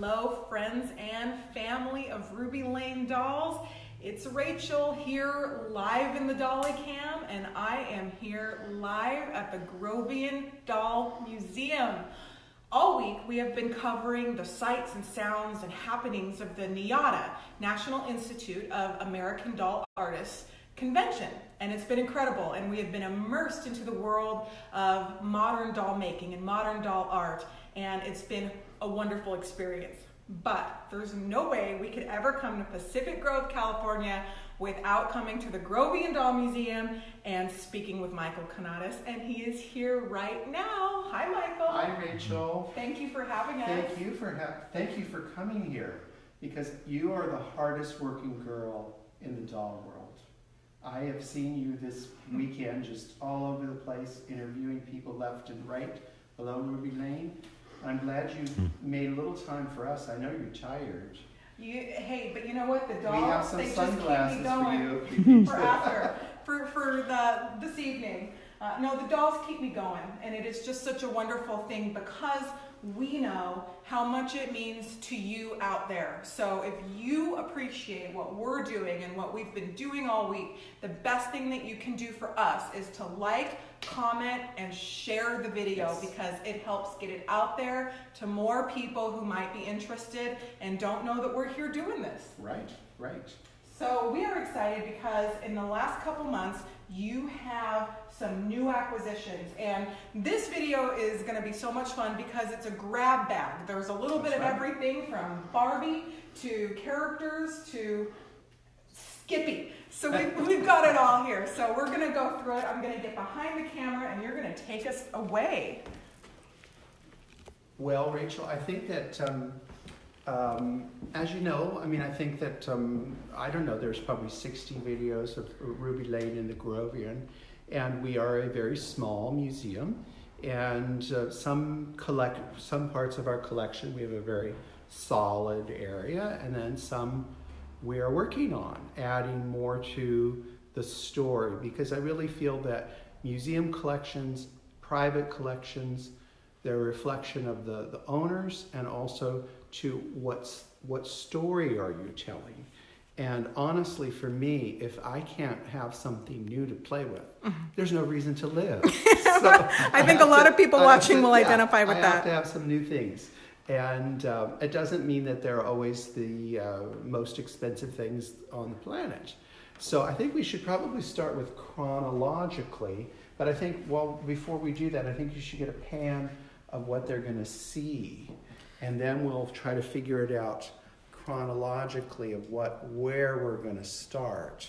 Hello friends and family of Ruby Lane dolls. It's Rachel here live in the Dolly Cam, and I am here live at the Grovian Doll Museum. All week we have been covering the sights and sounds and happenings of the NIADA, National Institute of American Doll Artists Convention, and it's been incredible, and we have been immersed into the world of modern doll making and modern doll art, and it's been a wonderful experience. But there's no way we could ever come to Pacific Grove, California without coming to the Grovian Doll Museum and speaking with Michael Canadas, and he is here right now. Hi Michael. Hi Rachel. Thank you for having us. Thank you for coming here, because you are the hardest working girl in the doll world. I have seen you this weekend just all over the place, interviewing people left and right along Ruby Lane. I'm glad you made a little time for us. I know you're tired. Hey, but you know what? The dogs, we have some sunglasses just keep me going for after, for this evening. No, the dolls keep me going, and it is just such a wonderful thing, because we know how much it means to you out there. So if you appreciate what we're doing and what we've been doing all week, the best thing that you can do for us is to like, comment, and share the video, because it helps get it out there to more people who might be interested and don't know that we're here doing this. Right, right. So we are excited because in the last couple months, you have some new acquisitions, and this video is going to be so much fun because it's a grab bag. There's a little bit of everything from Barbie to characters to Skippy. So we've got it all here. So we're going to go through it. I'm going to get behind the camera and you're going to take us away. Well, Rachel, I think that as you know, I mean, I think that, I don't know, there's probably 60 videos of Ruby Lane in the Grovian, and we are a very small museum, and some parts of our collection, we have a very solid area, and then some we are working on, adding more to the story, because I really feel that museum collections, private collections, they're a reflection of the owners, and also to what story are you telling? And honestly, for me, if I can't have something new to play with, there's no reason to live. So I think a lot of people watching will identify with that. I have to have some new things. And it doesn't mean that they're always the most expensive things on the planet. So I think we should probably start with chronologically, but I think, well, before we do that, I think you should get a pan of what they're gonna see. And then we'll try to figure it out chronologically of where we're going to start.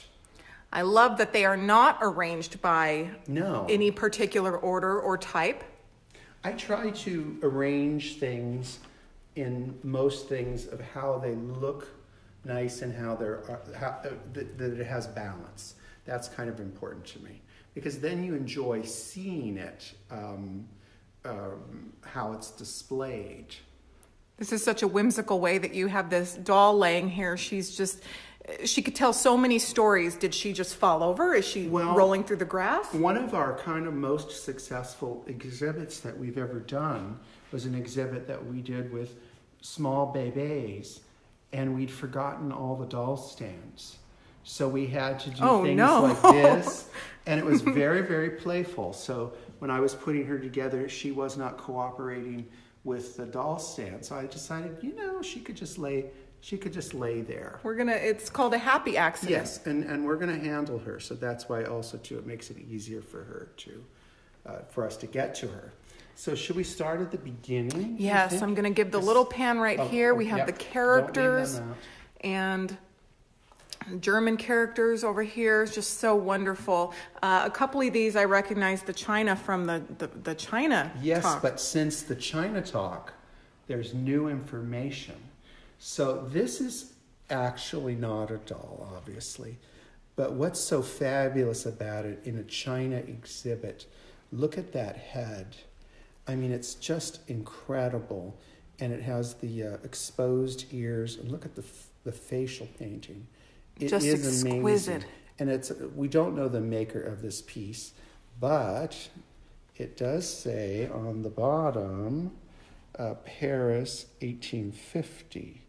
I love that they are not arranged by any particular order or type. I try to arrange things in most things of how they look nice and how they're that it has balance. That's kind of important to me, because then you enjoy seeing it, how it's displayed. This is such a whimsical way that you have this doll laying here. She could tell so many stories. Did she just fall over? Is she rolling through the grass? One of our kind of most successful exhibits that we've ever done was an exhibit that we did with small bébés, and we'd forgotten all the doll stands. So we had to do things like this, and it was very, very playful. So when I was putting her together, she was not cooperating with the doll stand. So I decided, you know, she could just lay there. It's called a happy accident. Yes, and we're gonna handle her. So that's why also too, it makes it easier for her for us to get to her. So should we start at the beginning? Yes, I'm gonna give the little pan right here. We have the characters and German characters over here. It's just so wonderful. A couple of these, I recognize the China from the China talk. Yes, but since the China talk, there's new information. So this is actually not a doll, obviously. But what's so fabulous about it in a China exhibit, look at that head. I mean, it's just incredible. And it has the exposed ears. And look at the facial painting. It just is exquisite. Amazing. And we don't know the maker of this piece, but it does say on the bottom Paris, 1850.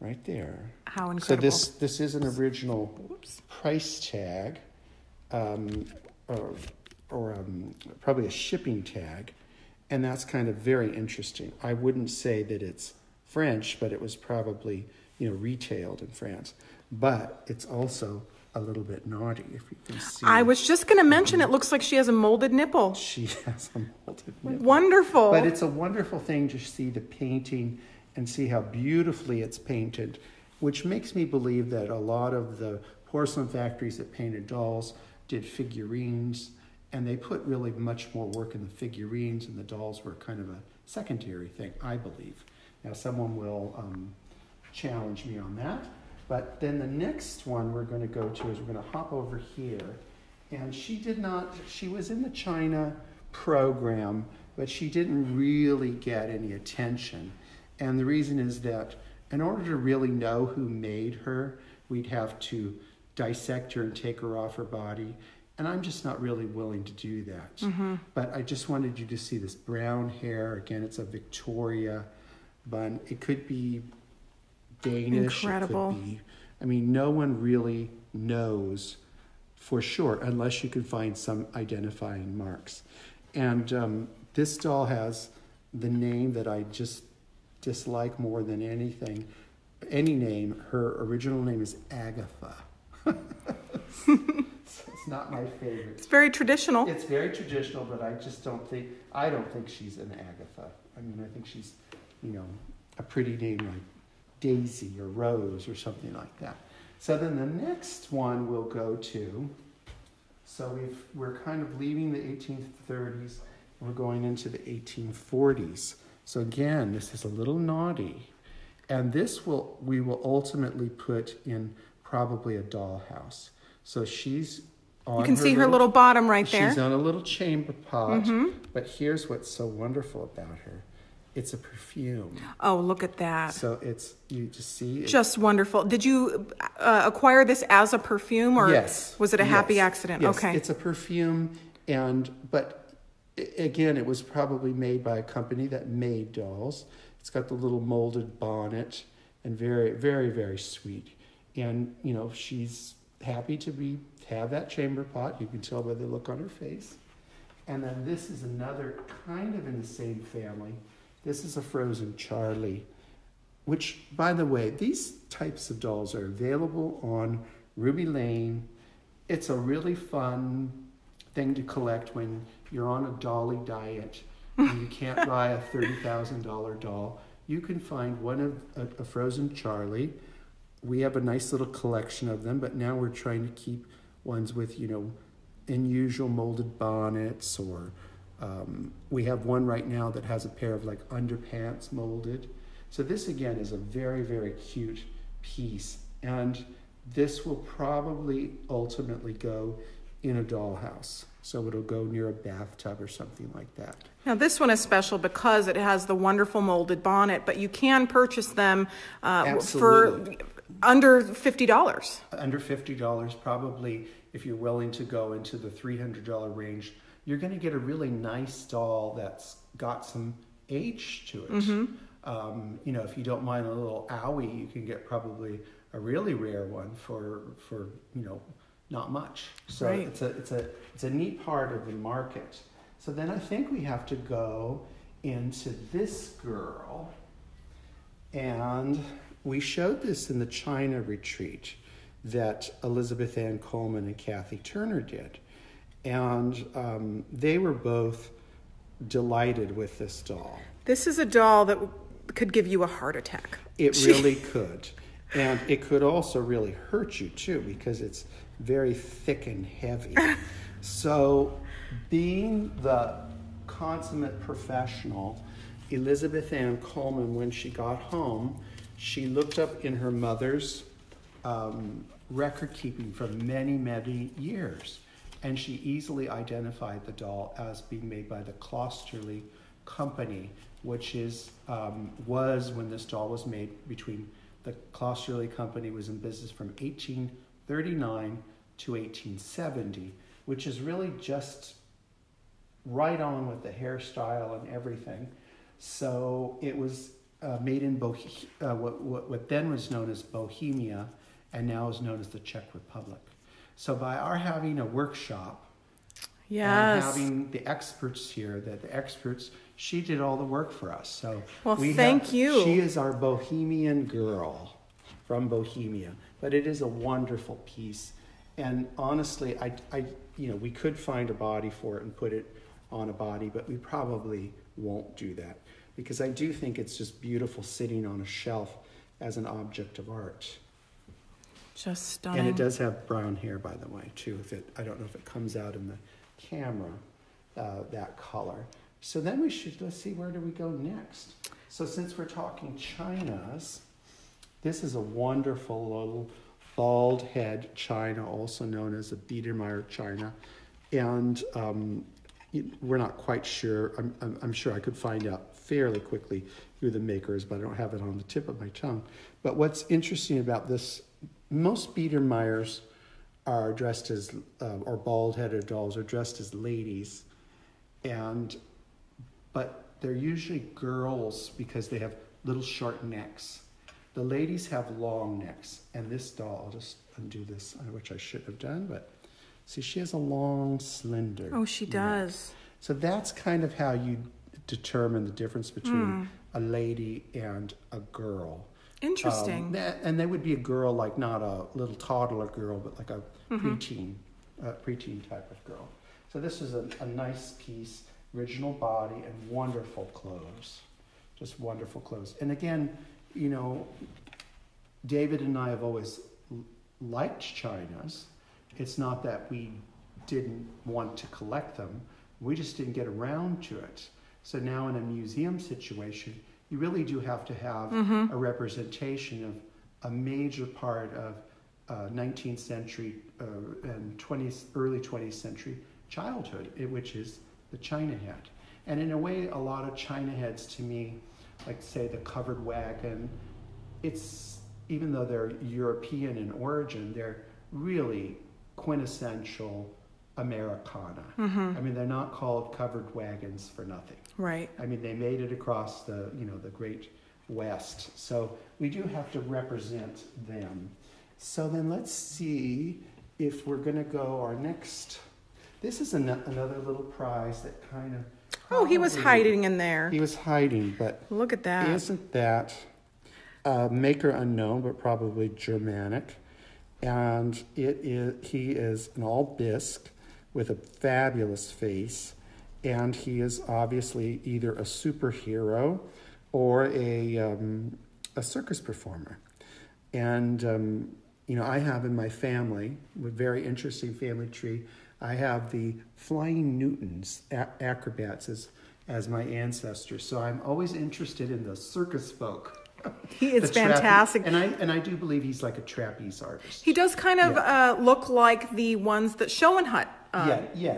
Right there. How incredible. So this is an original price tag, or probably a shipping tag, and that's kind of very interesting. I wouldn't say that it's French, but it was probably, retailed in France. But it's also a little bit naughty, if you can see. I was just going to mention, it looks like she has a molded nipple. She has a molded nipple. Wonderful. But it's a wonderful thing to see the painting and see how beautifully it's painted, which makes me believe that a lot of the porcelain factories that painted dolls did figurines, and they put really much more work in the figurines, and the dolls were kind of a secondary thing, I believe. Now, someone will challenge me on that. But then the next one we're going to go to is we're going to hop over here. And she was in the China program, but she didn't really get any attention. And the reason is that in order to really know who made her, we'd have to dissect her and take her off her body. And I'm just not really willing to do that. Mm-hmm. But I just wanted you to see this brown hair. Again, it's a Victoria bun. It could be Danish. Incredible. It could be, no one really knows for sure unless you can find some identifying marks. And this doll has the name that I just dislike more than anything, any name. Her original name is Agatha. It's not my favorite. It's very traditional. It's very traditional, but I just don't think she's an Agatha. I think she's, a pretty name like Daisy or Rose or something like that. So then the next one we'll go to. So we're kind of leaving the 1830s. And we're going into the 1840s. So again, this is a little naughty. And this we will ultimately put in probably a dollhouse. So she's on. You can see her little bottom right there. She's on a little chamber pot. Mm-hmm. But here's what's so wonderful about her. It's a perfume. Oh, look at that. So you just see. Just wonderful. Did you acquire this as a perfume, or yes, was it a happy accident? Yes. Okay. It's a perfume, but again, it was probably made by a company that made dolls. It's got the little molded bonnet and very, very, very sweet. And, she's happy to have that chamber pot. You can tell by the look on her face. And then this is another kind of in the same family. This is a frozen Charlie, which, by the way, these types of dolls are available on Ruby Lane. It's a really fun thing to collect when you're on a dolly diet and you can't buy a $30,000 doll. You can find one of a frozen Charlie. We have a nice little collection of them, but now we're trying to keep ones with, unusual molded bonnets, or we have one right now that has a pair of underpants molded. So this again is a very, very cute piece. And this will probably ultimately go in a dollhouse. So it'll go near a bathtub or something like that. Now this one is special because it has the wonderful molded bonnet, but you can purchase them for under $50. Under $50, probably, if you're willing to go into the $300 range. You're going to get a really nice doll that's got some age to it. Mm-hmm. If you don't mind a little owie, you can get probably a really rare one for not much. So right. It's a neat part of the market. So then I think we have to go into this girl, and we showed this in the China retreat that Elizabeth Ann Coleman and Kathy Turner did. And they were both delighted with this doll. This is a doll that could give you a heart attack. It really could. And it could also really hurt you, too, because it's very thick and heavy. So being the consummate professional, Elizabeth Ann Coleman, when she got home, she looked up in her mother's record keeping for many, many years. And she easily identified the doll as being made by the Klosterly Company, which is was when this doll was made. Between the Klosterly Company was in business from 1839 to 1870, which is really just right on with the hairstyle and everything. So it was made in what then was known as Bohemia, and now is known as the Czech Republic. So by our having a workshop, yes, and having the experts here, that the experts, she did all the work for us. So well, thank you. She is our Bohemian girl from Bohemia, but it is a wonderful piece. And honestly, I you know, we could find a body for it and put it on a body, but we probably won't do that, because I do think it's just beautiful sitting on a shelf as an object of art. Just stunning. And it does have brown hair, by the way, too. If it, I don't know if it comes out in the camera, that color. So then we should, let's see, where do we go next? So since we're talking chinas, this is a wonderful little bald head china, also known as a Biedermeier china. And we're not quite sure. I'm sure I could find out fairly quickly who the maker is, but I don't have it on the tip of my tongue. But what's interesting about this, most Biedermeiers are dressed as, or bald-headed dolls are dressed as ladies, but they're usually girls because they have little short necks. The ladies have long necks, and this doll, I'll just undo this, which I should have done, but see, she has a long, slender neck. Oh, she does. So that's kind of how you determine the difference between a lady and a girl. Interesting. And they would be a girl, like not a little toddler girl, but like a preteen type of girl. So this is a nice piece, original body, and wonderful clothes. Just wonderful clothes. And again, you know, David and I have always liked chinas. It's not that we didn't want to collect them. We just didn't get around to it. So now in a museum situation, you really do have to have a representation of a major part of 19th century and early 20th century childhood, which is the china head. And in a way, a lot of china heads to me, like say the covered wagon, it's, even though they're European in origin, they're really quintessential Americana. I mean, they're not called covered wagons for nothing. Right. I mean, they made it across the, you know, the Great West. So we do have to represent them. So then let's see if we're going to go our next. This is another little prize that kind of. Oh, he was hiding in there. He was hiding, but. Look at that. Isn't that maker unknown, but probably Germanic. And he is an all bisque with a fabulous face, and he is obviously either a superhero or a circus performer. And you know, I have in my family, a very interesting family tree, I have the Flying Newtons, acrobats as my ancestors. So I'm always interested in the circus folk. He is fantastic. And I do believe he's like a trapeze artist. He does kind of look like the ones that Schoenhut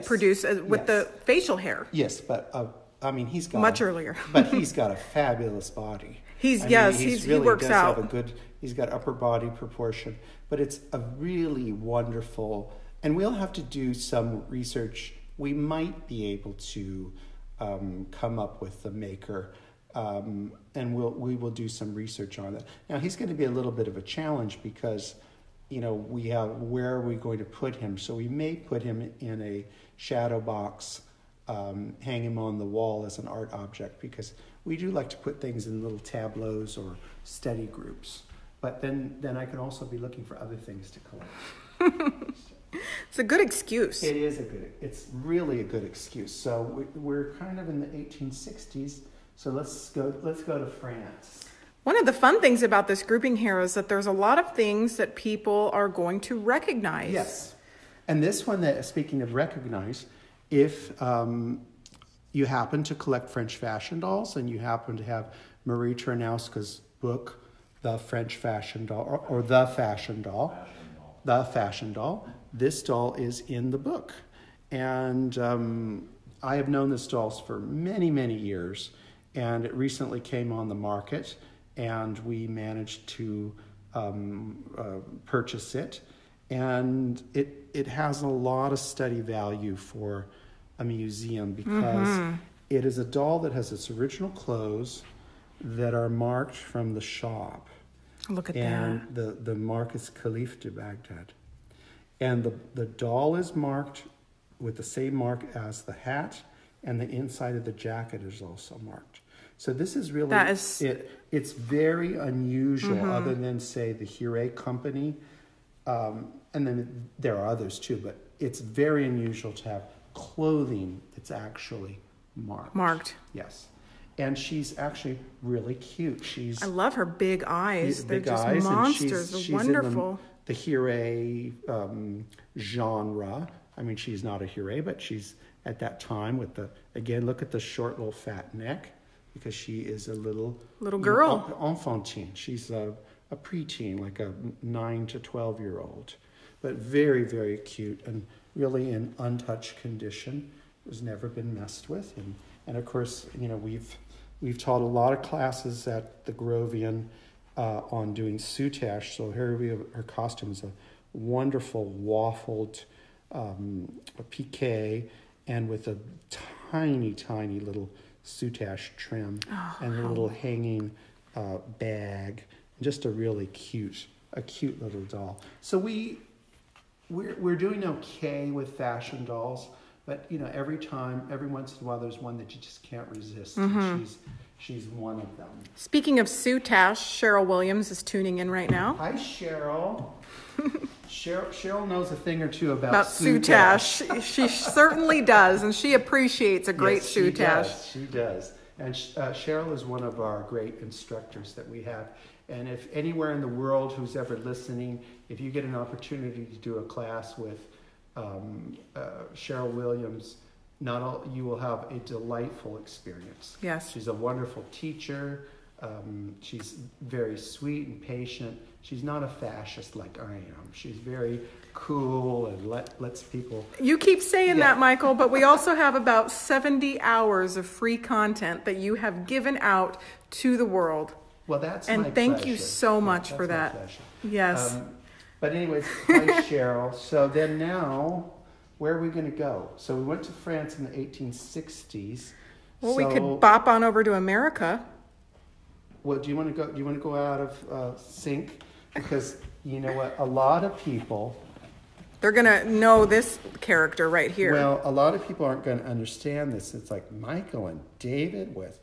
produced with the facial hair. Yes, but I mean, he's got much earlier. But he's got a fabulous body. He works out. He's got upper body proportion, but it's a really wonderful. And we'll have to do some research. We might be able to come up with the maker. And we will do some research on that. Now he's going to be a little bit of a challenge because, you know, we have, where are we going to put him? So we may put him in a shadow box, hang him on the wall as an art object, because we do like to put things in little tableaus or study groups. But then I can also be looking for other things to collect. It's a good excuse. It's really a good excuse. So we're kind of in the 1860s. So let's go to France. One of the fun things about this grouping here is that there's a lot of things that people are going to recognize. Yes. And this one, that, speaking of recognize, if you happen to collect French fashion dolls and you happen to have Marie Tranowska's book, The French Fashion Doll, or The Fashion Doll, The Fashion Doll, this doll is in the book. And I have known this doll for many, many years. And it recently came on the market, and we managed to purchase it. And it has a lot of study value for a museum because It is a doll that has its original clothes that are marked from the shop. Look at that. And the mark is Caliph de Baghdad. And the doll is marked with the same mark as the hat, and the inside of the jacket is also marked. So this is really, that is... It's very unusual, mm-hmm. other than, say, the Huret Company. And then there are others, too, but it's very unusual to have clothing that's actually marked. Marked. Yes. And she's actually really cute. She's I love her big eyes. They're big just eyes, monsters. They're wonderful. The Huret genre. I mean, she's not a Huret, but she's at that time with the, again, look at the short little fat neck, because she is a little girl. Enfantine. She's a preteen, like a 9 to 12-year-old. But very, very cute and really in untouched condition. It was never been messed with. And of course, you know, we've taught a lot of classes at the Grovian on doing soutache. So here we have, her costume is a wonderful waffled a piqué, and with a tiny, tiny little soutache trim, and a little hanging bag. Just a really cute little doll. So we're doing okay with fashion dolls, but you know, every once in a while, there's one that you just can't resist. Mm-hmm. And she's one of them. Speaking of soutache, Cheryl Williams is tuning in right now. Hi, Cheryl. Cheryl knows a thing or two about soutache. She certainly does, and she appreciates a great soutache. She does. And Cheryl is one of our great instructors that we have. And if anywhere in the world who's ever listening, if you get an opportunity to do a class with Cheryl Williams, you will have a delightful experience. Yes. She's a wonderful teacher. She's very sweet and patient. She's not a fascist like I am. She's very cool and lets people... You keep saying that, Michael, but we also have about 70 hours of free content that you have given out to the world. Well, that's my pleasure. And thank you so much for that. Yes. But anyways, hi, Cheryl. So then now, where are we going to go? So we went to France in the 1860s. Well, we could bop on over to America. Well, do you want to go out of sync? Because you know what? A lot of people... They're going to know this character right here. Well, a lot of people aren't going to understand this. It's like Michael and David with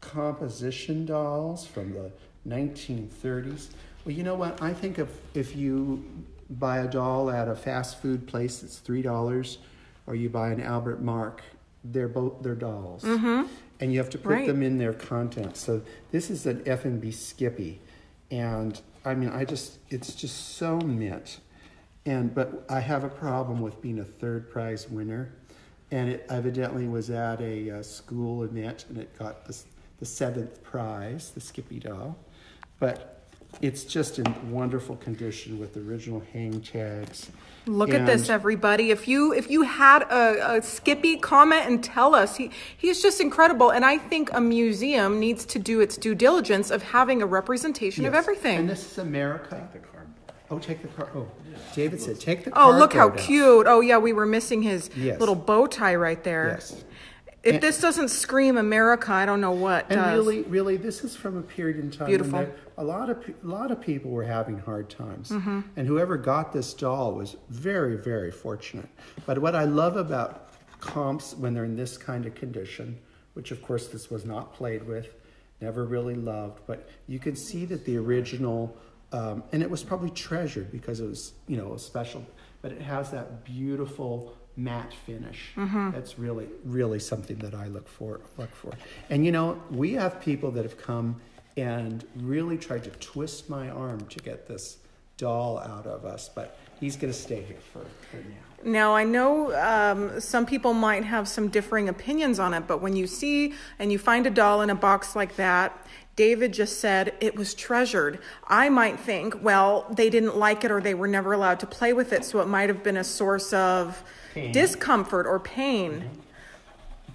composition dolls from the 1930s. Well, you know what? I think if you buy a doll at a fast food place, it's $3, or you buy an Albert Mark, they're dolls. Mm-hmm. And you have to put them in their content. So this is an F and B Skippy, and I mean, it's just so mint. But I have a problem with being a third prize winner, and it evidently was at a school event, and it got the 7th prize, the Skippy doll, but it's just in wonderful condition with the original hang tags. Look at this, everybody. If you had a Skippy, comment and tell us. He's just incredible, and I think a museum needs to do its due diligence of having a representation of everything. And this is America. David said take the cardboard. Oh, look how cute. Oh yeah, we were missing his little bow tie right there. Yes. If this doesn't scream America, I don't know what does. And really, this is from a period in time when a lot of people were having hard times. Mm-hmm. And whoever got this doll was very, very fortunate. But what I love about comps when they're in this kind of condition, which of course this was not played with, never really loved, but you can see that the original, and it was probably treasured because it was, you know, special, but it has that beautiful matte finish. Mm-hmm. That's really, really something that I look for. And you know, we have people that have come and really tried to twist my arm to get this doll out of us, but he's going to stay here for now. Now, I know some people might have some differing opinions on it, but when you see and you find a doll in a box like that, David just said it was treasured. I might think, well, they didn't like it or they were never allowed to play with it, so it might have been a source of discomfort or pain. Mm-hmm.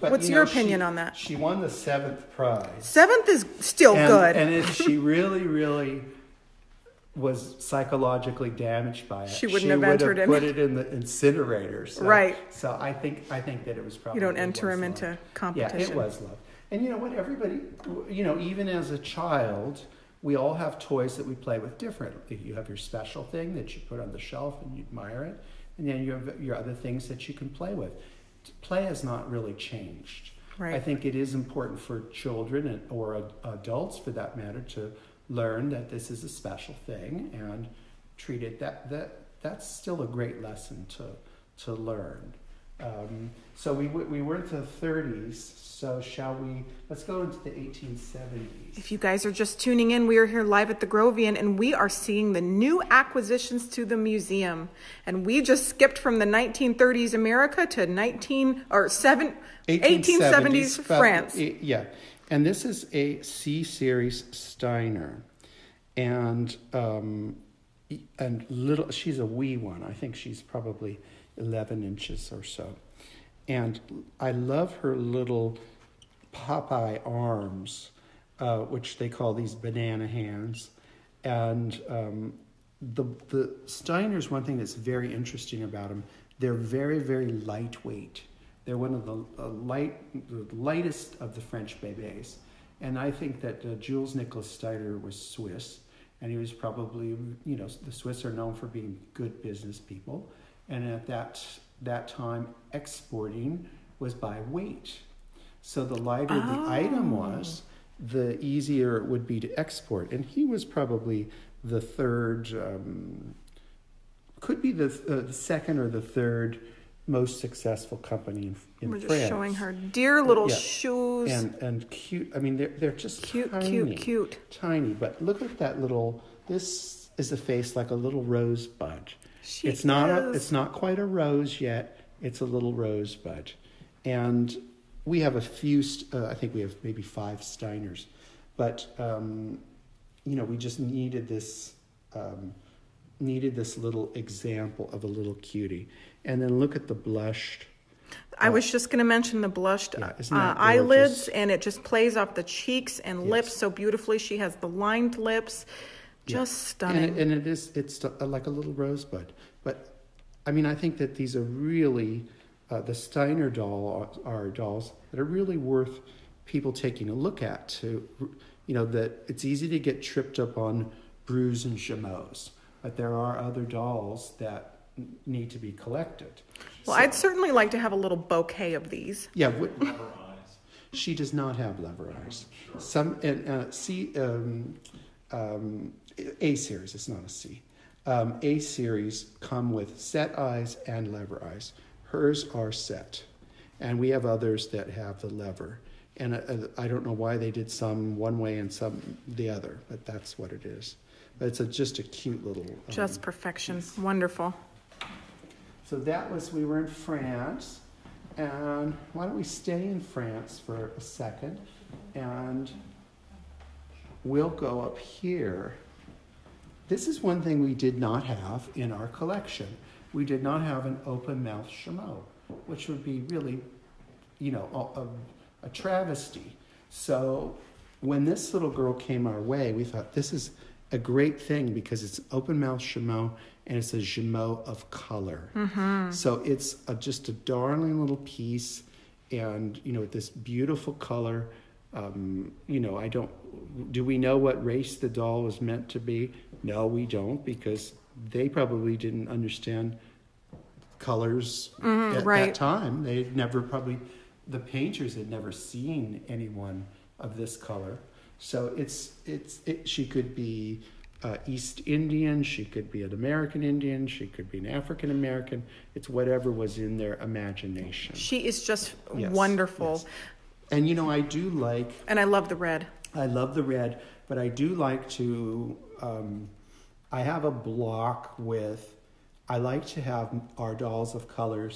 But what's your opinion on that? She won the 7th prize. 7th is still good. And she really, really was psychologically damaged by it. She wouldn't have entered him. She would have put it in the incinerator. So, right. So I think that it was probably. You don't enter him into competition. Yeah, it was love. And you know what? Everybody, you know, even as a child, we all have toys that we play with differently. You have your special thing that you put on the shelf and you admire it, and then you have your other things that you can play with. Play has not really changed. Right. I think it is important for children and, or adults, for that matter, to learn that this is a special thing and treat it. That's still a great lesson to learn. So we were into the 30s, so shall we, let's go into the 1870s. If you guys are just tuning in, we are here live at the Grovian, and we are seeing the new acquisitions to the museum. And we just skipped from the 1930s America to 1870s France. Yeah, and this is a C-series Steiner, and little, she's a wee one. I think she's probably 11 inches or so. And I love her little Popeye arms, which they call these banana hands. And the Steiners, one thing that's very interesting about them, they're very, very lightweight. They're one of the lightest of the French bébés. And I think that Jules Nicholas Steiner was Swiss, and he was probably, you know, the Swiss are known for being good business people. And at that time, exporting was by weight. So the lighter the item was, the easier it would be to export. And he was probably the third, could be the second or the third most successful company in France. We're just showing her dear little shoes. And cute. I mean, they're just cute, tiny. Tiny. But look at that little, this is a face like a little rosebud. It's not quite a rose yet. It's a little rosebud. And we have a few, I think we have maybe 5 Steiners. But, you know, we just needed this little example of a little cutie. And then look at the blushed. I was just going to mention the blushed eyelids. And it just plays off the cheeks and lips so beautifully. She has the lined lips. Just stunning. And it's like a little rosebud. But, I mean, I think that these are really, the Steiner doll are dolls that are really worth people taking a look at. To, you know, that it's easy to get tripped up on Bruges and Jumeaus, but there are other dolls that need to be collected. Well, so, I'd certainly like to have a little bouquet of these. Yeah. Lever eyes. She does not have lever eyes. Sure. A series, it's not a C. A series come with set eyes and lever eyes. Hers are set. And we have others that have the lever. And I don't know why they did some one way and some the other, but that's what it is. But it's just a cute little... just perfection. Piece. Wonderful. So we were in France. And why don't we stay in France for a second? And we'll go up here. This is one thing we did not have in our collection. We did not have an open-mouth Jumeau, which would be really, you know, a travesty. So when this little girl came our way, we thought this is a great thing because it's open-mouth Jumeau and it's a Jumeau of color. Mm-hmm. So it's just a darling little piece, and, you know, with this beautiful color. You know, do we know what race the doll was meant to be? No, we don't, because they probably didn't understand colors that time. They'd never the painters had never seen anyone of this color. So she could be East Indian, she could be an American Indian, she could be an African American. It's whatever was in their imagination. She is just wonderful. Yes. And, you know, I do like... And I love the red. I love the red, but I do like to... I have a block with... I like to have our dolls of color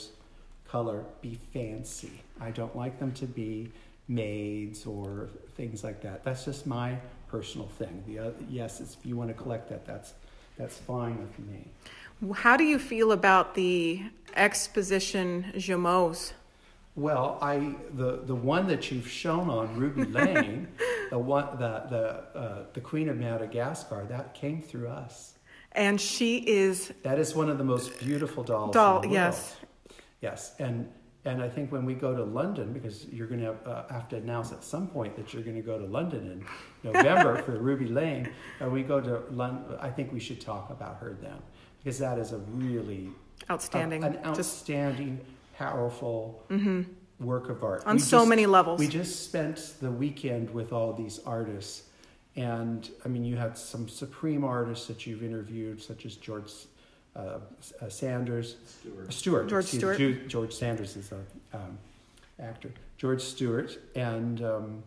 be fancy. I don't like them to be maids or things like that. That's just my personal thing. If you want to collect that, that's fine with me. How do you feel about the exposition Jumeaus? Well, the one that you've shown on Ruby Lane the Queen of Madagascar, that came through us. And she is... That is one of the most beautiful dolls in the world. Yes. Yes. And I think when we go to London, because you're going to have to announce at some point that you're going to go to London in November for Ruby Lane, and we go to London, I think we should talk about her then. Because that is a really... Outstanding. An outstanding, powerful... Mm-hmm. work of art on so many levels. We just spent the weekend with all these artists, and I mean, you had some supreme artists that you've interviewed, such as George Stewart. George Sanders is an actor. George Stewart, and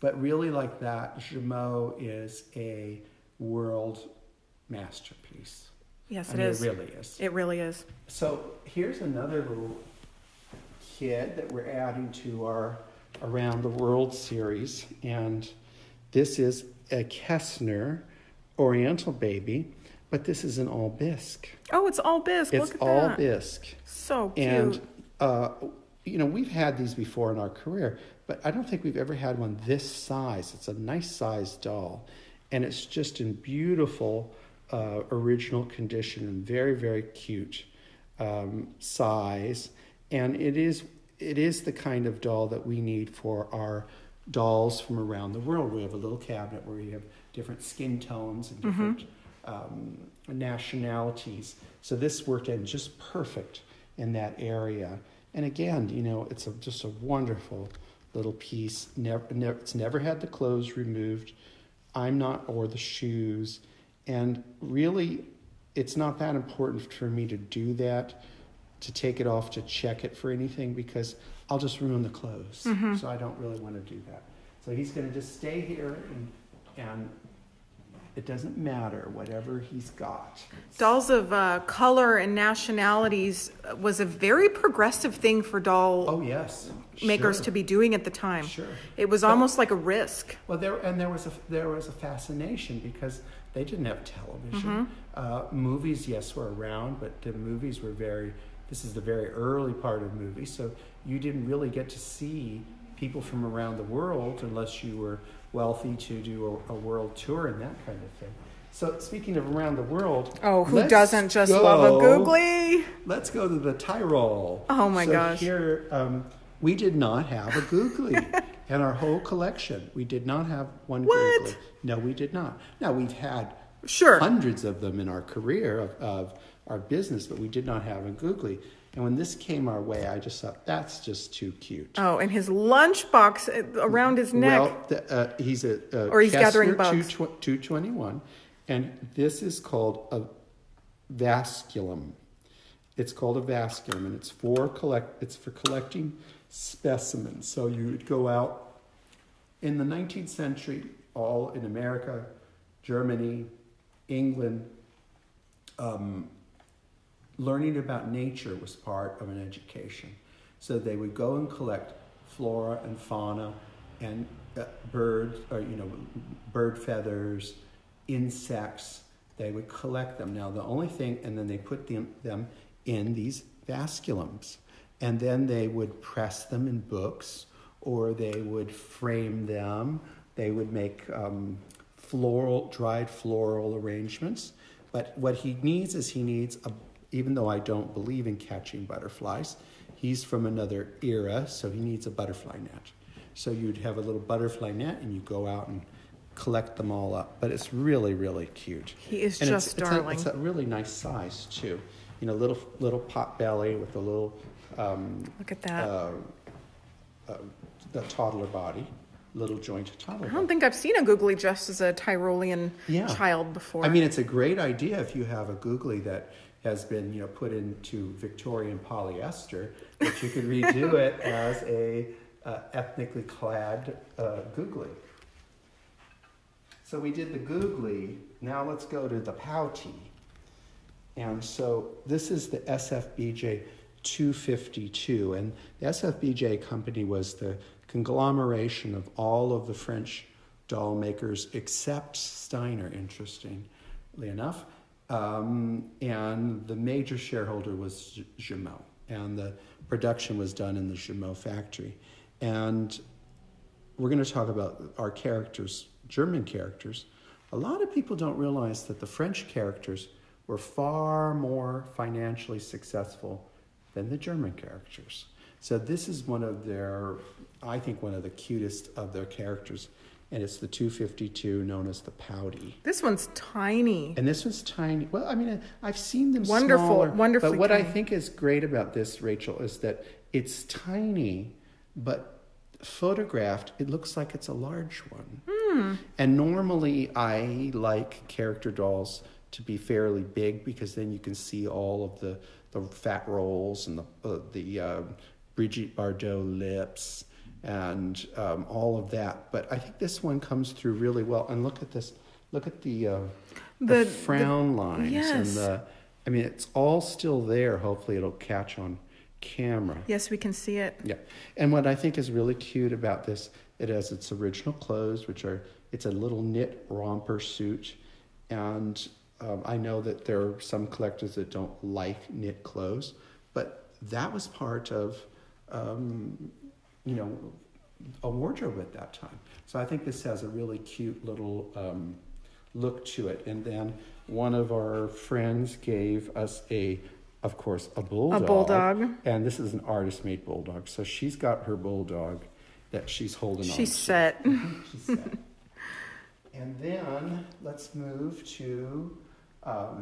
but really like that, Jumeau is a world masterpiece. Yes, it is. It really is. It really is. So here's another little kid that we're adding to our Around the World series, and this is a Kestner Oriental baby, but this is an all bisque. Oh, it's all bisque. Look at that. It's all bisque. So cute. And you know, we've had these before in our career, but I don't think we've ever had one this size. It's a nice sized doll, and it's just in beautiful original condition and very, very cute size. And it is the kind of doll that we need for our dolls from around the world. We have a little cabinet where we have different skin tones and different nationalities. So this worked in just perfect in that area. And again, you know, it's just a wonderful little piece. It's never had the clothes removed. Or the shoes. And really, it's not that important for me to do that, to take it off, to check it for anything, because I'll just ruin the clothes. Mm-hmm. So I don't really want to do that. So he's going to just stay here, and it doesn't matter, whatever he's got. Dolls of color and nationalities was a very progressive thing for doll makers to be doing at the time. Sure. It was almost like a risk. Well, there was a fascination because they didn't have television. Mm-hmm. Movies, yes, were around, but the movies were very... This is the very early part of movies, so you didn't really get to see people from around the world unless you were wealthy to do a world tour and that kind of thing. So speaking of around the world... Oh, who doesn't just love a googly? Let's go to the Tyrol. Oh, my gosh. So here, we did not have a googly in our whole collection. We did not have one googly. No, we did not. Now, we've had hundreds of them in our career of our business, but we did not have a googly. And when this came our way, I just thought, that's just too cute. Oh, and his lunchbox around his neck. Well, he's he's Kestner gathering bugs. 221, and this is called a vasculum. It's called a vasculum, and it's for collecting specimens. So you would go out in the 19th century, all in America, Germany, England. Learning about nature was part of an education. So they would go and collect flora and fauna and bird feathers, insects. They would collect them. Now, the only thing, and then they put them in these vasculums. And then they would press them in books, or they would frame them. They would make dried floral arrangements. But what he needs, even though I don't believe in catching butterflies, he's from another era, so he needs a butterfly net. So you'd have a little butterfly net, and you go out and collect them all up. But it's really, really cute. He is and just darling. It's a really nice size, too. You know, little pot belly with a little... Look at that. The toddler body. Little jointed toddler. I don't think I've seen a googly just as a Tyrolean child before. I mean, it's a great idea if you have a googly that has been, you know, put into Victorian polyester, that you could redo it as a ethnically clad googly. So we did the googly. Now let's go to the pouty. And so this is the SFBJ 252, and the SFBJ company was the conglomeration of all of the French doll makers except Steiner, interestingly enough. And the major shareholder was Jumeau, and the production was done in the Jumeau factory. And we're going to talk about our characters, German characters. A lot of people don't realize that the French characters were far more financially successful than the German characters. So this is one of their, I think, one of the cutest of their characters. And it's the 252 known as the Pouty. This one's tiny. And this one's tiny. Well, I mean, I've seen them smaller. Wonderfully But what tiny. I think is great about this, Rachel, is that it's tiny, but photographed, it looks like it's a large one. Mm. And normally I like character dolls to be fairly big because then you can see all of the fat rolls and the Brigitte Bardot lips and all of that. But I think this one comes through really well. And look at this. Look at the frown lines. Yes. And I mean, it's all still there. Hopefully it'll catch on camera. Yes, we can see it. Yeah. And what I think is really cute about this, it has its original clothes, which are, it's a little knit romper suit. And I know that there are some collectors that don't like knit clothes, but that was part of, you know, a wardrobe at that time. So I think this has a really cute little look to it. And then one of our friends gave us a, of course, a bulldog. A bulldog. And this is an artist-made bulldog. So she's got her bulldog that she's holding on to. She's set. She's set. And then let's move to, how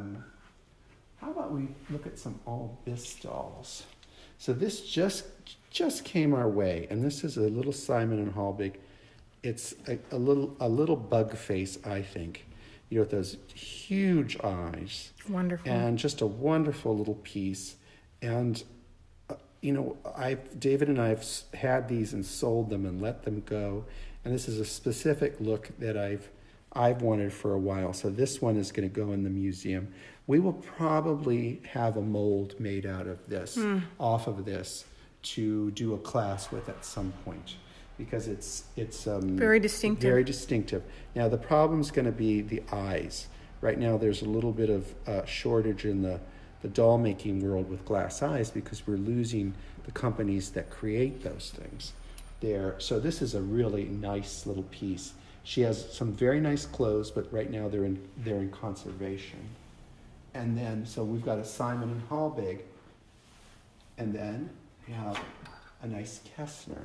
about we look at some all-bis dolls? So this just came our way, and this is a little Simon and Halbig. It's a little bug face, I think. You know, with those huge eyes. Wonderful. And just a wonderful little piece. And you know, David and I have had these and sold them and let them go. And this is a specific look that I've wanted for a while. So this one is going to go in the museum. We will probably have a mold made out of this, off of this, to do a class with at some point, because it's very distinctive. Very distinctive. Now the problem's going to be the eyes. Right now there's a little bit of shortage in the doll making world with glass eyes because we're losing the companies that create those things. So this is a really nice little piece. She has some very nice clothes, but right now they're in conservation. And then, so we've got a Simon and Halbig, and then we have a nice Kestner.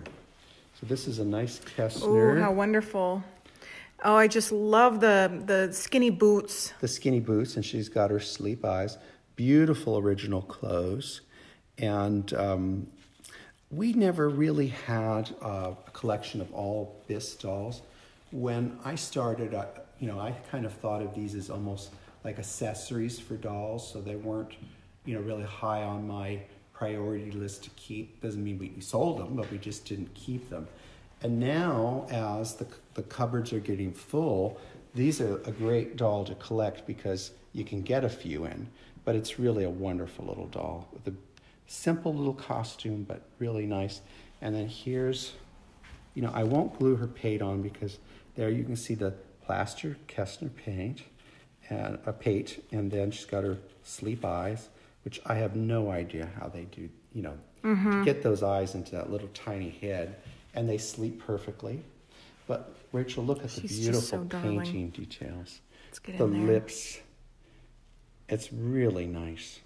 So this is a nice Kestner. Oh, how wonderful! Oh, I just love the skinny boots. The skinny boots, and she's got her sleep eyes. Beautiful original clothes, and we never really had a collection of all bis dolls. When I started, you know, I kind of thought of these as almost like accessories for dolls, so they weren't, you know, really high on my priority list to keep. Doesn't mean we sold them, but we just didn't keep them. And now, as the cupboards are getting full, these are a great doll to collect because you can get a few in, but it's really a wonderful little doll with a simple little costume, but really nice. And then here's, you know, I won't glue her paint on because there you can see the plaster Kestner paint. And a pate, and then she's got her sleep eyes, which I have no idea how they do, you know, to get those eyes into that little tiny head, and they sleep perfectly. But Rachel, look at the beautiful painting details. Let's get in there. The lips. It's really nice.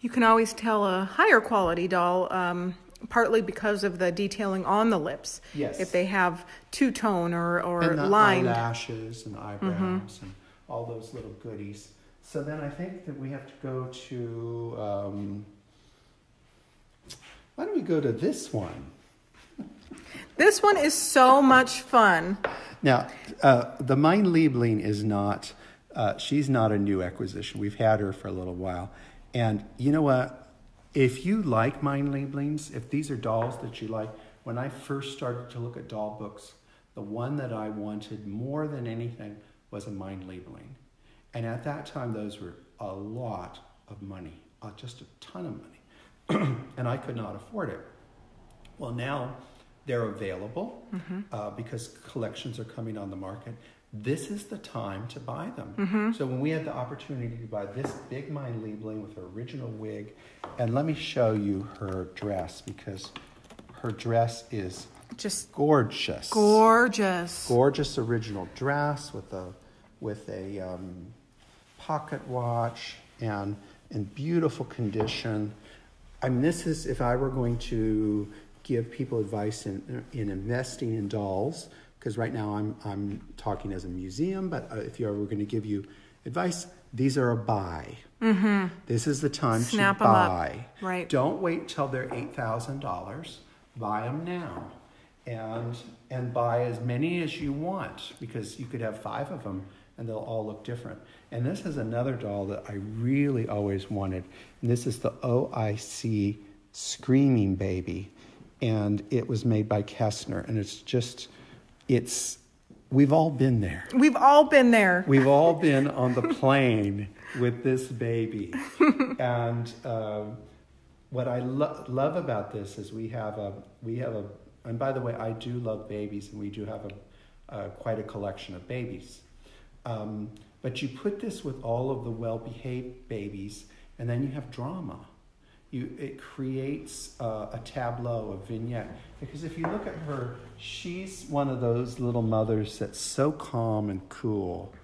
You can always tell a higher quality doll, partly because of the detailing on the lips. Yes. If they have two-tone or lined. And the eyelashes and eyebrows and all those little goodies. So then I think that we have to go to, why don't we go to this one? This one is so much fun. Now, the Mein Liebling is not, she's not a new acquisition. We've had her for a little while. And you know what? If you like Mein Lieblings, if these are dolls that you like, when I first started to look at doll books, the one that I wanted more than anything was a Mein Liebling. And at that time, those were a lot of money, just a ton of money. And I could not afford it. Well, now they're available because collections are coming on the market. This is the time to buy them. So when we had the opportunity to buy this big Mein Liebling with her original wig, and let me show you her dress, because her dress is Just gorgeous. Gorgeous. Gorgeous original dress with a pocket watch and in beautiful condition. I mean, this is, if I were going to give people advice in investing in dolls, because right now I'm talking as a museum, but if you were going to give you advice, these are a buy. Mm-hmm. This is the time Snap to buy. Up. Right. Don't wait till they're $8,000. Buy them now, and buy as many as you want, because you could have 5 of them and they'll all look different. And this is another doll that I really always wanted. And this is the OIC Screaming Baby, and it was made by Kestner, and it's just, it's, we've all been there. We've all been there. We've all been on the plane with this baby. And what I love about this is we have a, and by the way, I do love babies, and we do have quite a collection of babies. But you put this with all of the well-behaved babies, and then you have drama. It creates a tableau, a vignette. Because if you look at her, she's one of those little mothers that's so calm and cool.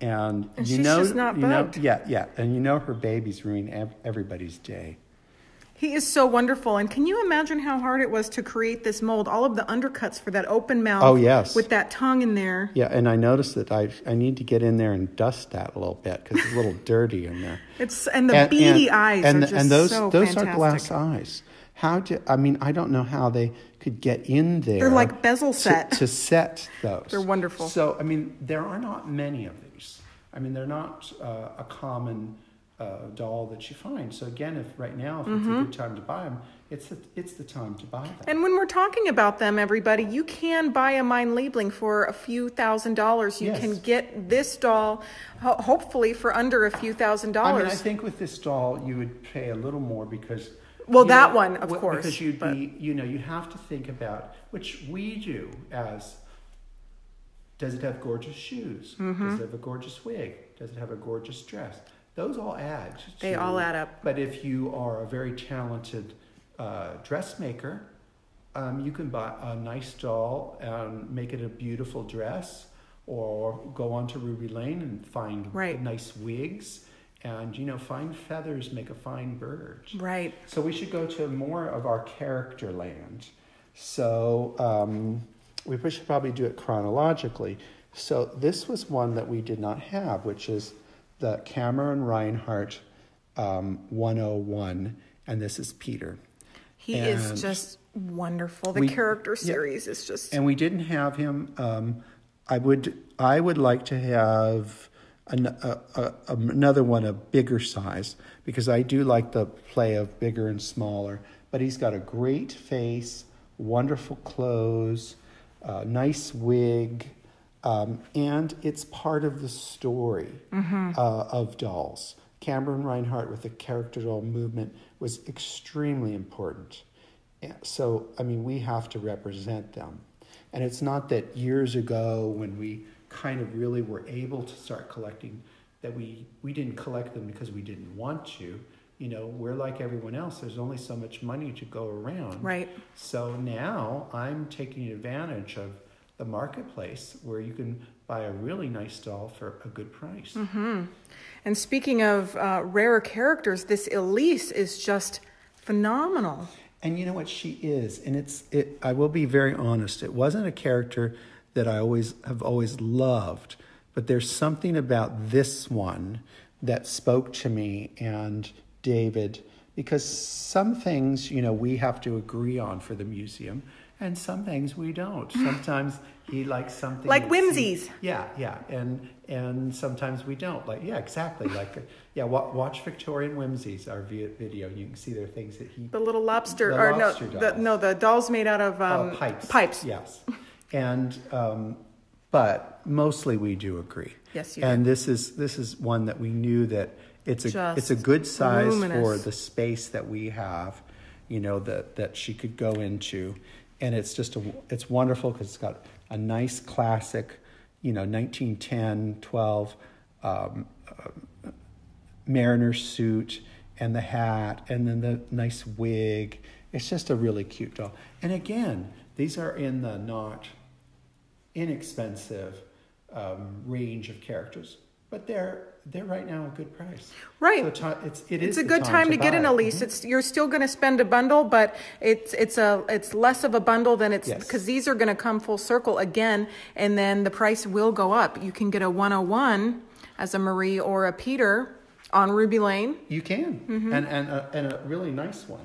And you she's know, just not bugged. Yeah. And you know her babies ruin everybody's day. He is so wonderful. And can you imagine how hard it was to create this mold? All of the undercuts for that open mouth. Oh, yes. With that tongue in there. Yeah, and I noticed that I need to get in there and dust that a little bit, because it's a little dirty in there. And the beady eyes are just so fantastic. Those are glass eyes. I don't know how they could get in there. They're like bezel set. To set those. They're wonderful. So, there are not many of these. They're not a common doll that you find. So again, if mm-hmm. It's a good time to buy them, it's the time to buy them. And when we're talking about them, everybody, you can buy a Mein Liebling for a few $1,000s. You can get this doll, hopefully, for under a few $1,000s. I think with this doll, you would pay a little more because... Well, that one, of course. Because you have to think about, which we do as... Does it have gorgeous shoes? Mm-hmm. Does it have a gorgeous wig? Does it have a gorgeous dress? Those all add. They all add up. But if you are a very talented dressmaker, you can buy a nice doll and make it a beautiful dress, or go on to Ruby Lane and find nice wigs, and fine feathers make a fine bird. Right. So we should go to more of our character land. So we should probably do it chronologically. So this was one that we did not have, which is the Cameron Reinhardt 101, and this is Peter. He is just wonderful. The character series is just... And we didn't have him. I would like to have another one of bigger size, because I do like the play of bigger and smaller, but he's got a great face, wonderful clothes, nice wig, and it's part of the story mm-hmm. Of dolls. Cameron Reinhardt with the character doll movement was extremely important. So, we have to represent them. And it's not that years ago when we kind of really were able to start collecting, that we didn't collect them because we didn't want to. We're like everyone else. There's only so much money to go around. Right. So now I'm taking advantage of the marketplace where you can buy a really nice doll for a good price. Mm-hmm. And speaking of rarer characters, this Elise is just phenomenal. And you know what she is, and it's. I will be very honest. It wasn't a character that I have always loved, but there's something about this one that spoke to me and David, because some things we have to agree on for the museum. And some things we don't. Sometimes he likes something like whimsies. Yeah. And sometimes we don't. Exactly. Watch Victorian Whimsies, our video. You can see there are things that he... The doll's made out of pipes. Pipes. Yes. And but mostly we do agree. Yes, you do. And this is one that we knew that it's a good size for the space that we have, that she could go into. And it's just it's wonderful because it's got a nice classic, 1910, 12 mariner suit and the hat and then the nice wig. It's just a really cute doll. And again, These are in the not inexpensive range of characters, but they're right now a good price. Right. So it's a good time to get in, Elise. Mm-hmm. You're still going to spend a bundle, but it's less of a bundle than it's, because these are going to come full circle again, and then the price will go up. You can get a 101 as a Marie or a Peter on Ruby Lane. You can, mm-hmm. and a really nice one.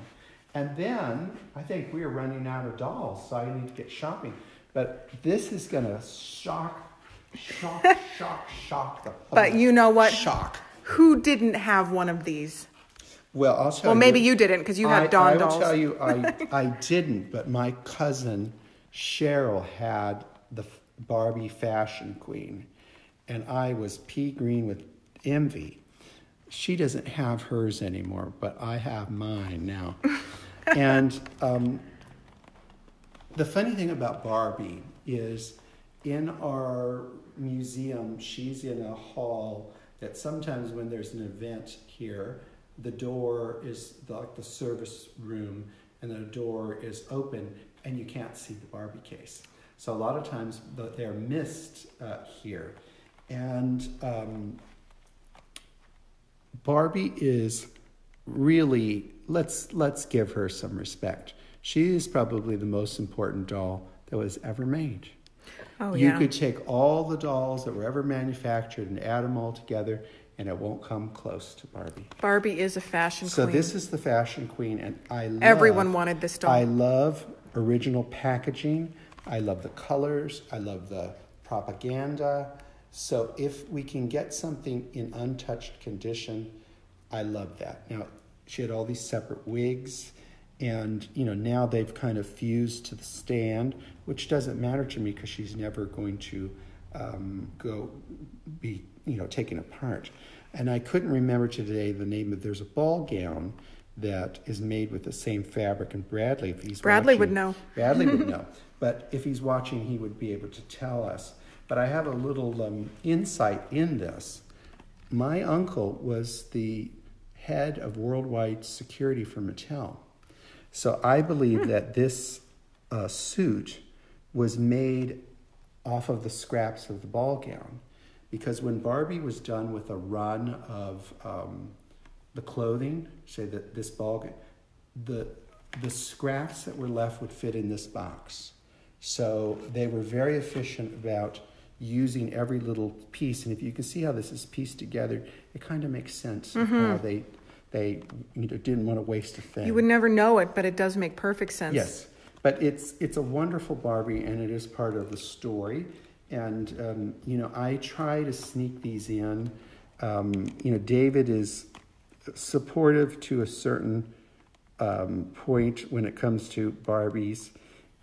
And then I think we are running out of dolls, so I need to get shopping. But this is going to shock the public. But you know what? Shock. Who didn't have one of these? Well, I'll tell you. Well, maybe you didn't, because you had Dawn dolls. I will tell you, I didn't, but my cousin Cheryl had the Barbie Fashion Queen, and I was pea green with envy. She doesn't have hers anymore, but I have mine now. And the funny thing about Barbie is, in our museum, she's in a hall that sometimes when there's an event here, the door is like the service room, and the door is open, and you can't see the Barbie case. So a lot of times they're missed here. And Barbie is really, let's give her some respect. She is probably the most important doll that was ever made. Oh, yeah. You could take all the dolls that were ever manufactured and add them all together, and it won't come close to Barbie. Barbie is a fashion queen. So this is the Fashion Queen, and everyone wanted this doll. I love original packaging. I love the colors. I love the propaganda. So if we can get something in untouched condition, I love that. Now, she had all these separate wigs. And, now they've kind of fused to the stand, which doesn't matter to me because she's never going to be taken apart. And I couldn't remember today the name of, there's a ball gown that is made with the same fabric. And Bradley, if he's watching, would know. Bradley would know. But if he's watching, he would be able to tell us. But I have a little insight in this. My uncle was the head of worldwide security for Mattel. So I believe that this suit was made off of the scraps of the ball gown, because when Barbie was done with a run of the clothing, say that this ball gown, the scraps that were left would fit in this box. So they were very efficient about using every little piece. And if you can see how this is pieced together, it kind of makes sense of how they didn't want to waste a thing. You would never know it, but it does make perfect sense. Yes, but it's a wonderful Barbie, and it is part of the story. And, I try to sneak these in. David is supportive to a certain point when it comes to Barbies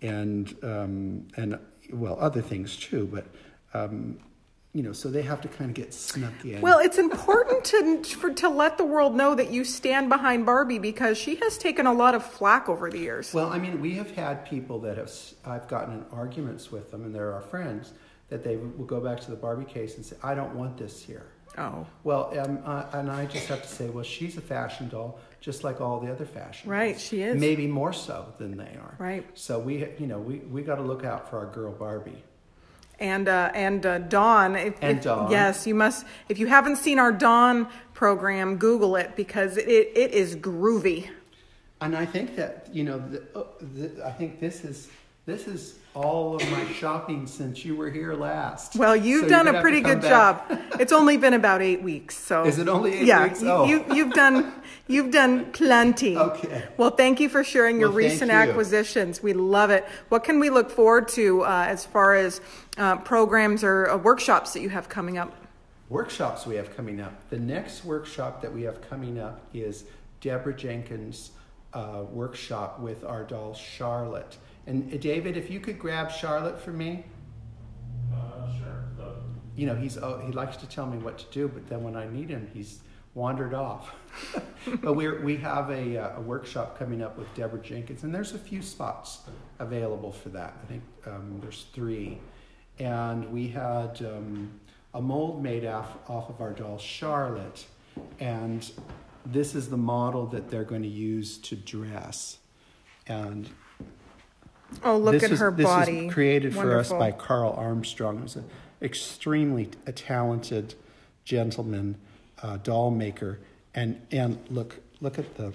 and other things too, but... so they have to kind of get snuck in. Well, it's important to let the world know that you stand behind Barbie, because she has taken a lot of flack over the years. Well, I mean, we have had people I've gotten in arguments with them, and they're our friends, that they will go back to the Barbie case and say, I don't want this here. Oh. Well, and I just have to say, well, she's a fashion doll, just like all the other fashion dolls. Right, she is. Maybe more so than they are. Right. So we got to look out for our girl Barbie. And Dawn. Dawn. Yes, you must. If you haven't seen our Dawn program, Google it, because it is groovy. And I think that this is all of my shopping since you were here last. Well, you've done a pretty good job. It's only been about 8 weeks, so. Is it only 8 weeks? Yeah, you've done plenty. Okay. Well, thank you for sharing your recent acquisitions. We love it. What can we look forward to as far as programs or workshops that you have coming up? Workshops we have coming up. The next workshop that we have coming up is Deborah Jenkins' workshop with our doll Charlotte. And David, if you could grab Charlotte for me. Sure. He likes to tell me what to do, but then when I need him, he's wandered off. But we have a workshop coming up with Deborah Jenkins, and there's a few spots available for that. I think there's 3. And we had a mold made off of our doll Charlotte, and this is the model that they're going to use to dress. And Oh, look at her body. This is created for us by Carl Armstrong, who's extremely talented gentleman, doll maker. And look at the,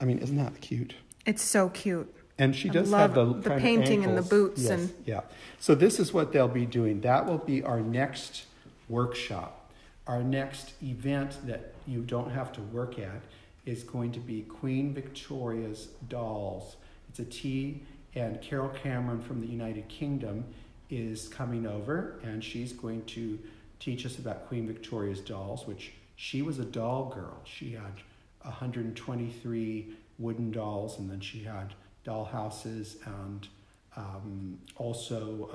I mean, isn't that cute? It's so cute. And she does have the painting and the boots. Yes, and yeah. So this is what they'll be doing. That will be our next workshop. Our next event that you don't have to work at is going to be Queen Victoria's Dolls. It's a tea, and Carol Cameron from the United Kingdom is coming over, and she's going to teach us about Queen Victoria's dolls, which she was a doll girl. She had 123 wooden dolls, and then she had dollhouses and also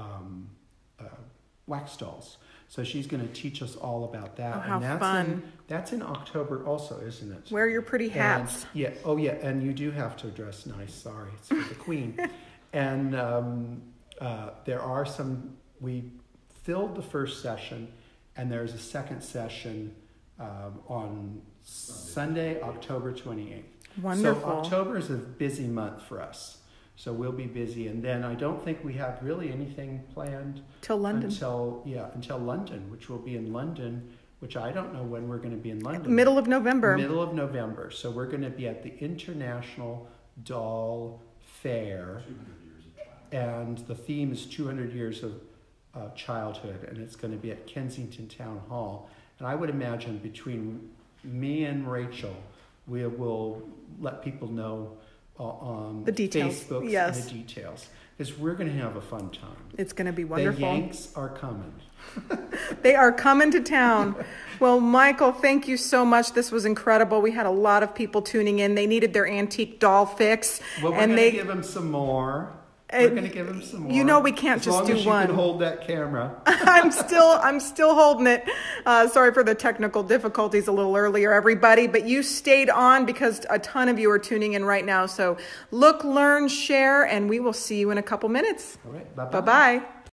wax dolls. So she's going to teach us all about that. Oh, how and that's fun. That's in October also, isn't it? Wear your pretty hats. And, yeah. Oh, yeah. And you do have to dress nice. Sorry. It's for the queen. And there are some... We filled the first session, and there's a second session on Sunday, October 28th. Wonderful. So October is a busy month for us. So we'll be busy, and then I don't think we have really anything planned till London. Until London, which will be in London, which I don't know when we're going to be in London. Middle of November. So we're going to be at the International Doll Fair, 200 years of childhood. And the theme is 200 years of childhood, and it's going to be at Kensington Town Hall. And I would imagine between me and Rachel, we will let people know on the details. Facebook, yes. And the details, because we're going to have a fun time. It's going to be wonderful. The Yanks are coming. They are coming to town. Well, Michael, thank you so much. This was incredible. We had a lot of people tuning in. They needed their antique doll fix. Well, we're going to give them some more. We're going to give them some more. You know we can't as just long do as one. You can hold that camera. I'm still holding it. Sorry for the technical difficulties a little earlier, everybody. But you stayed on because a ton of you are tuning in right now. So look, learn, share, and we will see you in a couple minutes. All right. Bye-bye.